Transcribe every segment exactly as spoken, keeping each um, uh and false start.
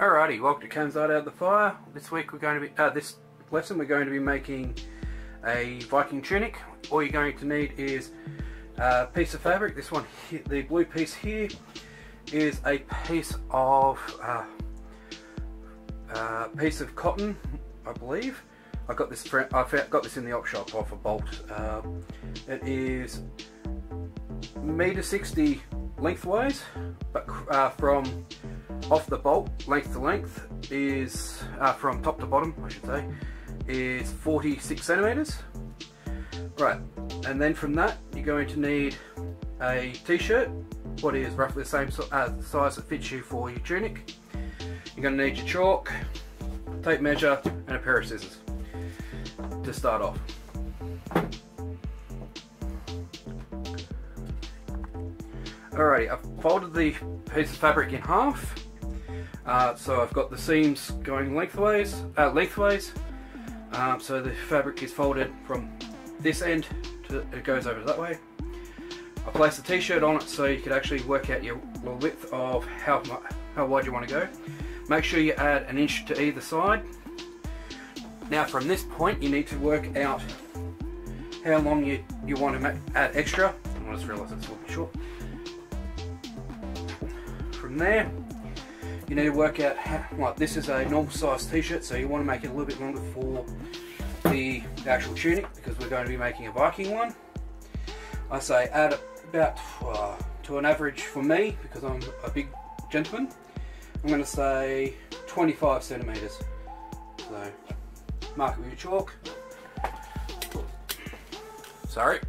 Alrighty, welcome to Cams Art Out of the Fire. This week we're going to be, uh, this lesson we're going to be making a Viking tunic. All you're going to need is a piece of fabric. This one, here, the blue piece here, is a piece of uh, uh, piece of cotton, I believe. I got this. I got this in the op shop off a Bolt. Uh, it is meter sixty lengthways, but uh, from off the bolt, length to length, is uh, from top to bottom, I should say, is forty-six centimeters. Right, and then from that, you're going to need a t-shirt, what is roughly the same so uh, size that fits you for your tunic. You're going to need your chalk, tape measure, and a pair of scissors to start off. Alrighty, I've folded the piece of fabric in half. Uh, so I've got the seams going lengthways, uh, lengthways. Um, so the fabric is folded from this end to it goes over that way. I place the t-shirt on it so you can actually work out your width of how how wide you want to go. Make sure you add an inch to either side. Now from this point, you need to work out how long you you want to add extra. I just realised it's a little short. From there, you need to work out how, like this is a normal size t-shirt, so you want to make it a little bit longer for the actual tunic because we're going to be making a Viking one. I say add about uh, to an average for me, because I'm a big gentleman, I'm going to say twenty-five centimeters. So mark it with your chalk. Sorry.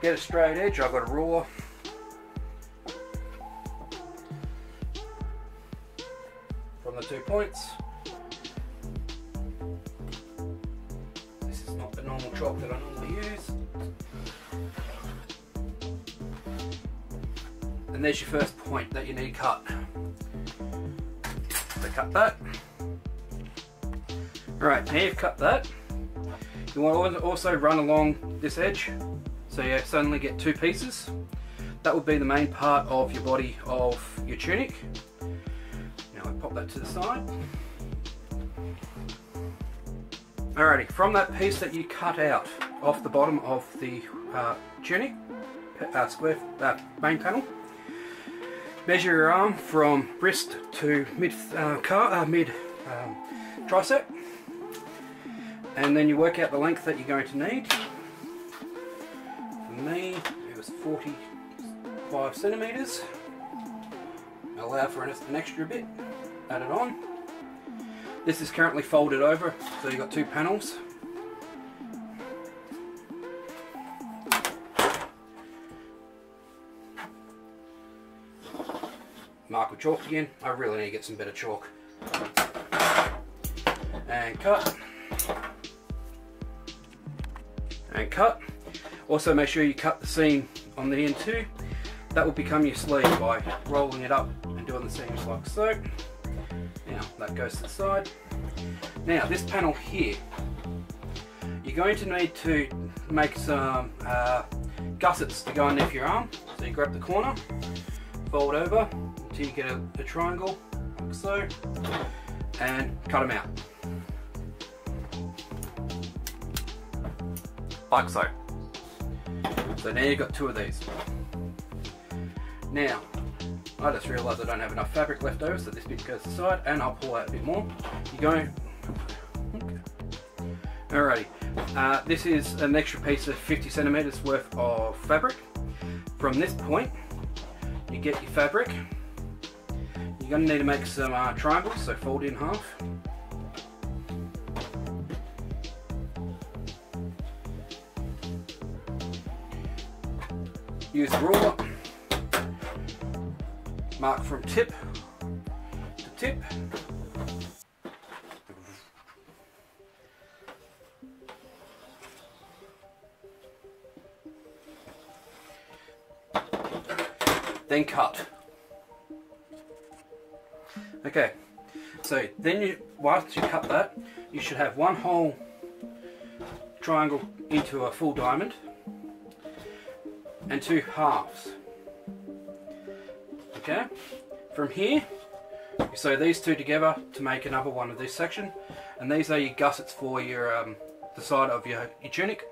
Get a straight edge, I've got a ruler. From the two points. This is not the normal chalk that I normally use. And there's your first point that you need cut. So cut that. Alright, now you've cut that. You want to also run along this edge. So you suddenly get two pieces. That will be the main part of your body of your tunic. Now I pop that to the side. Alrighty, from that piece that you cut out off the bottom of the uh, tunic, uh, square uh, main panel, measure your arm from wrist to mid uh, car, uh, mid um, tricep, and then you work out the length that you're going to need. Me, it was forty-five centimeters. Allow for an, an extra bit, add it on. This is currently folded over, so you've got two panels. Mark with chalk again. I really need to get some better chalk. And cut. And cut. Also make sure you cut the seam on the end too. That will become your sleeve by rolling it up and doing the seams like so. Now that goes to the side. Now this panel here, you're going to need to make some uh, gussets to go underneath your arm. So you grab the corner, fold over until you get a, a triangle like so, and cut them out. Like so. So now you've got two of these. Now, I just realised I don't have enough fabric left over, so this bit goes to the side, and I'll pull out a bit more. You're going... Okay. Alrighty, uh, this is an extra piece of fifty centimetres worth of fabric. From this point, you get your fabric. You're going to need to make some uh, triangles, so fold in half. Use the ruler, mark from tip to tip, then cut. Okay, so then you, once you cut that, you should have one whole triangle into a full diamond. and two halves. Okay, from here you sew these two together to make another one of this section, and these are your gussets for your um, the side of your, your tunic,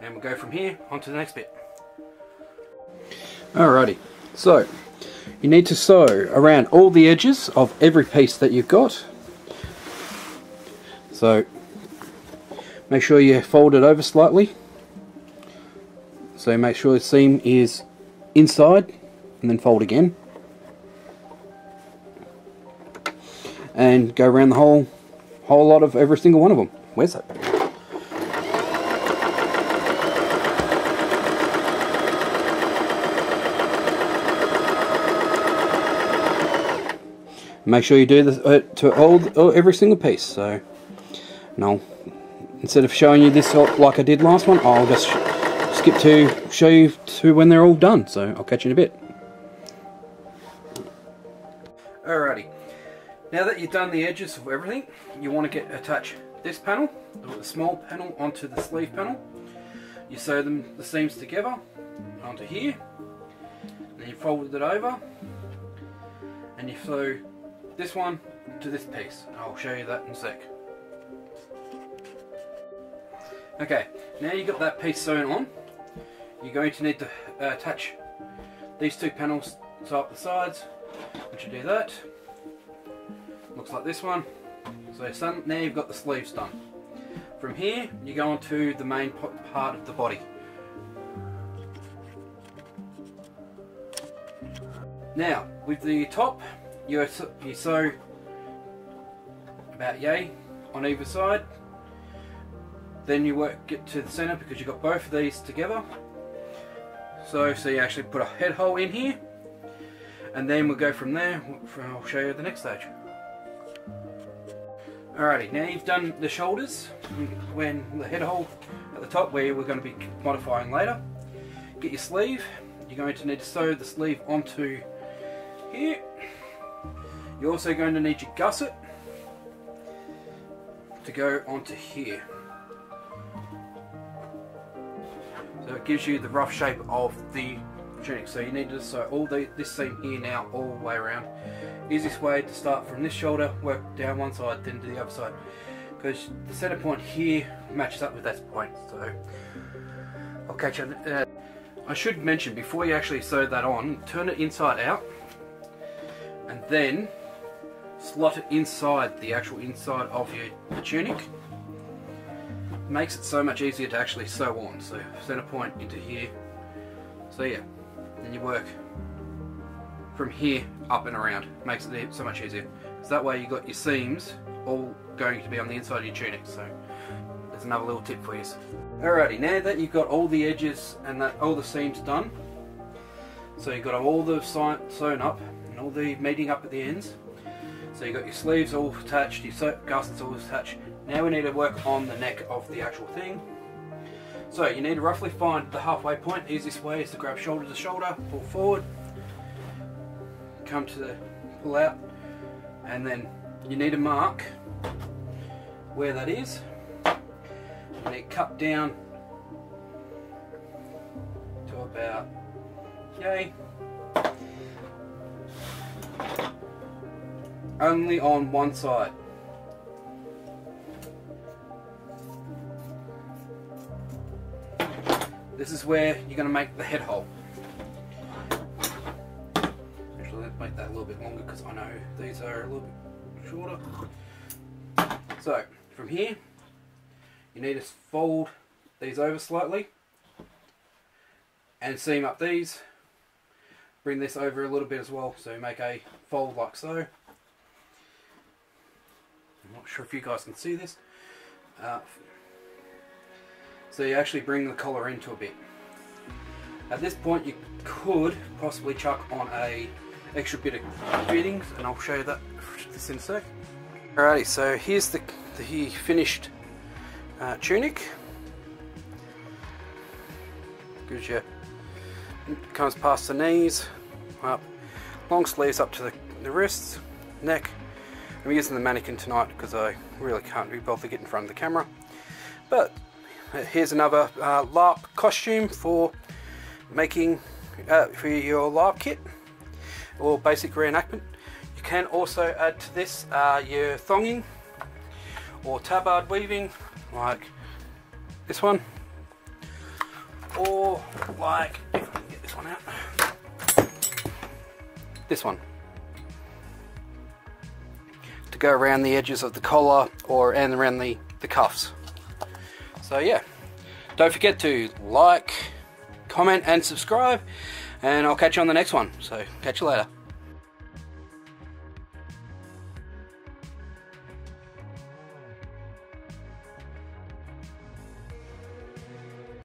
and we'll go from here on to the next bit. Alrighty, so you need to sew around all the edges of every piece that you've got. So make sure you fold it over slightly, so make sure the seam is inside, and then fold again and go around the whole whole lot of every single one of them. Where's that? Make sure you do this uh, to all every single piece. So no, instead of showing you this like I did last one, I'll just skip to show you to when they're all done. So I'll catch you in a bit. Alrighty. Now that you've done the edges of everything, you want to get attach this panel, the small panel, onto the sleeve panel. You sew them the seams together onto here, then you fold it over, and you sew this one to this piece. I'll show you that in a sec. Okay, now you've got that piece sewn on, you're going to need to uh, attach these two panels to up the sides. Once you do that, looks like this one. So now you've got the sleeves done. From here you go on to the main part of the body. Now with the top, you sew about yay on either side, then you work get to the center, because you've got both of these together. So, so you actually put a head hole in here, and then we'll go from there. I'll show you the next stage. Alrighty, now you've done the shoulders, when the head hole at the top where we're going to be modifying later. Get your sleeve, you're going to need to sew the sleeve onto here. You're also going to need your gusset to go onto here. So it gives you the rough shape of the tunic. So you need to sew all the, this seam here now all the way around. Easiest way to start from this shoulder, work down one side, then to the other side, because the center point here matches up with that point. So I'll catch you. Uh, I should mention, before you actually sew that on, turn it inside out and then slot it inside the actual inside of your the tunic. Makes it so much easier to actually sew on. So center point into here. So yeah, then you work from here up and around. Makes it so much easier. So that way you got your seams all going to be on the inside of your tunic. So there's another little tip for you. Alrighty, now that you've got all the edges and that all the seams done, so you've got all the sewn up and all the meeting up at the ends. So you've got your sleeves all attached, your gussets all attached. Now we need to work on the neck of the actual thing. So you need to roughly find the halfway point. Easiest way is to grab shoulder to shoulder, pull forward, come to the pull out, and then you need to mark where that is. You need to cut down to about yay. Only on one side. This is where you're going to make the head hole. Actually, let's make that a little bit longer, because I know these are a little bit shorter. So, from here, you need to fold these over slightly and seam up these. Bring this over a little bit as well, so make a fold like so. I'm not sure if you guys can see this. Uh, So you actually bring the collar into a bit. At this point you could possibly chuck on a extra bit of fittings, and I'll show you that this in a sec. Alrighty, so here's the, the finished uh, tunic. Gives you, it comes past the knees, up, long sleeves up to the, the wrists, neck. I'm using the mannequin tonight because I really can't be bothered to get in front of the camera. But here's another uh, LARP costume for making uh, for your live kit or basic reenactment. You can also add to this uh, your thonging or tabard weaving, like this one, or like, if I can get this one out, this one, to go around the edges of the collar or and around the, the cuffs. So yeah, don't forget to like, comment and subscribe, and I'll catch you on the next one. So catch you later.